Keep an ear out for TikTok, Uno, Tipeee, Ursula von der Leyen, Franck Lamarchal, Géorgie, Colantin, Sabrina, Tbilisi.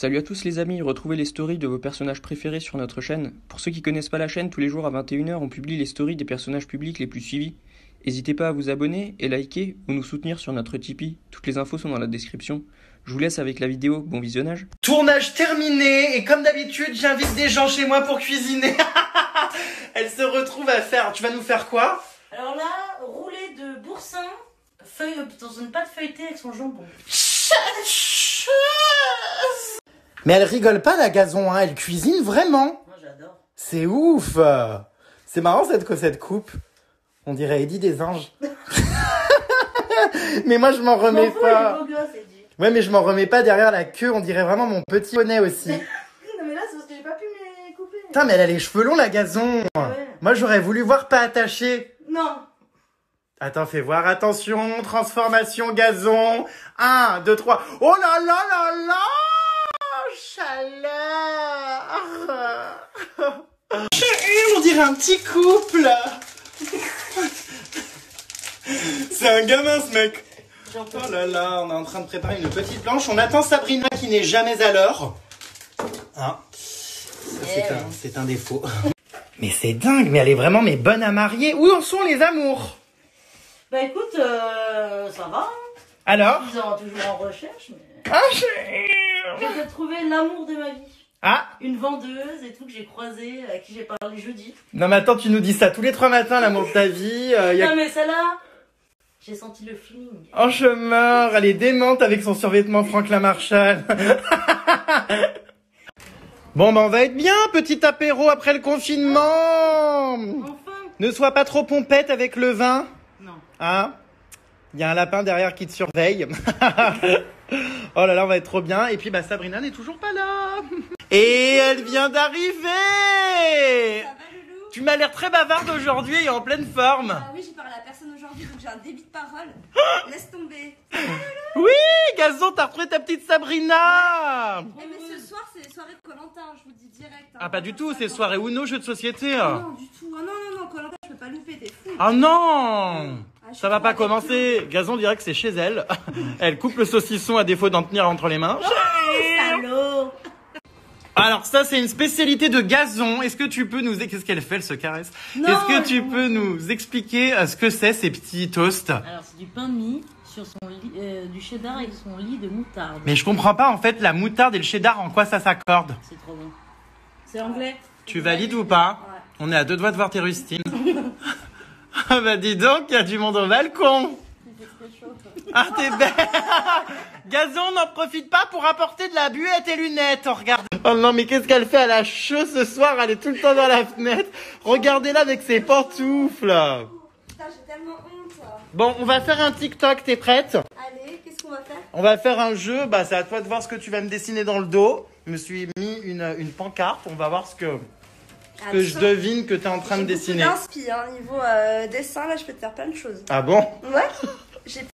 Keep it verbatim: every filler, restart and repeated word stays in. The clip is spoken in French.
Salut à tous les amis, retrouvez les stories de vos personnages préférés sur notre chaîne. Pour ceux qui connaissent pas la chaîne, tous les jours à vingt et une heures, on publie les stories des personnages publics les plus suivis. N'hésitez pas à vous abonner et liker ou nous soutenir sur notre Tipeee. Toutes les infos sont dans la description. Je vous laisse avec la vidéo, bon visionnage. Tournage terminé et comme d'habitude, j'invite des gens chez moi pour cuisiner. Elle se retrouve à faire... Tu vas nous faire quoi? Alors là, roulé de boursin, feuille... dans une pâte feuilletée avec son jambon. Mais elle rigole pas la gazon, hein. Elle cuisine vraiment. Moi j'adore. C'est ouf. C'est marrant cette, cette coupe. On dirait Eddie des anges. Mais moi je m'en remets mon pas. Fou, il est beau gosse, Eddie. Ouais mais je m'en remets pas derrière la queue, on dirait vraiment mon petit poney aussi. Non mais là c'est parce que j'ai pas pu me les couper. Putain mais elle a les cheveux longs la gazon. Ouais. Moi j'aurais voulu voir pas attaché. Non. Attends, fais voir, attention, transformation gazon. un, deux, trois. Oh là là là là. Chaleur. On dirait un petit couple. C'est un gamin ce mec. Oh là là, on est en train de préparer une petite planche. On attend Sabrina qui n'est jamais à l'heure. Hein, c'est un, un défaut. Mais c'est dingue, mais elle est vraiment mais bonne à marier. Où en sont les amours? Bah écoute, euh, ça va. Alors? Ils sont toujours en recherche. Mais... Ah, j'ai trouvé l'amour de ma vie. Ah. Une vendeuse et tout que j'ai croisée, à qui j'ai parlé jeudi. Non mais attends, tu nous dis ça tous les trois matins, l'amour de ta vie. Euh, y a... Non mais celle-là, j'ai senti le feeling. Oh je meurs, elle est démente avec son survêtement Franck Lamarchal. Bon bah on va être bien, petit apéro après le confinement. Enfin. Ne sois pas trop pompette avec le vin. Non. Hein? Il y a un lapin derrière qui te surveille. Oh là là, on va être trop bien. Et puis bah Sabrina n'est toujours pas là. Et elle vient d'arriver. Tu m'as l'air très bavarde aujourd'hui et en pleine forme. Ah oui, j'ai parlé à personne aujourd'hui, donc j'ai un débit de parole. Laisse tomber. Oui, Gazon, t'as retrouvé ta petite Sabrina. Ouais. Eh mais ce soir, c'est soirée de Colantin, je vous le dis direct. Hein. Ah pas du tout, c'est soirée Uno, jeu de société. Ah, non, du tout. Ah, non, non, non, Colantin, je peux pas louper, t'es fou. Ah non. Ça va pas commencer. Gazon dirait que c'est chez elle. Elle coupe le saucisson à défaut d'en tenir entre les mains. Oh, alors ça c'est une spécialité de Gazon. Est-ce que tu peux nous... Qu'est-ce qu'elle fait? Elle se caresse. Est-ce que tu non. peux nous expliquer ce que c'est ces petits toasts? Alors c'est du pain de mie sur son lit, euh, du cheddar et son lit de moutarde. Mais je comprends pas en fait la moutarde et le cheddar en quoi ça s'accorde. C'est trop bon. C'est anglais. Tu valides ou pas? Ouais. On est à deux doigts de voir tes rustines. Ah bah dis donc, il y a du monde au balcon. Ah t'es belle. Gazon, n'en profite pas pour apporter de la buée à tes lunettes, oh, regarde. Oh non mais qu'est-ce qu'elle fait, elle a chaud ce soir, elle est tout le temps dans la fenêtre. Regardez-la avec ses pantoufles. Putain, j'ai tellement honte. Bon, on va faire un TikTok, t'es prête? Allez, qu'est-ce qu'on va faire? On va faire un jeu, bah c'est à toi de voir ce que tu vas me dessiner dans le dos. Je me suis mis une, une pancarte, on va voir ce que... Parce que je devine que tu es en train de dessiner. Je m'inspire, hein, niveau euh, dessin, là je peux te faire plein de choses. Ah bon? Ouais.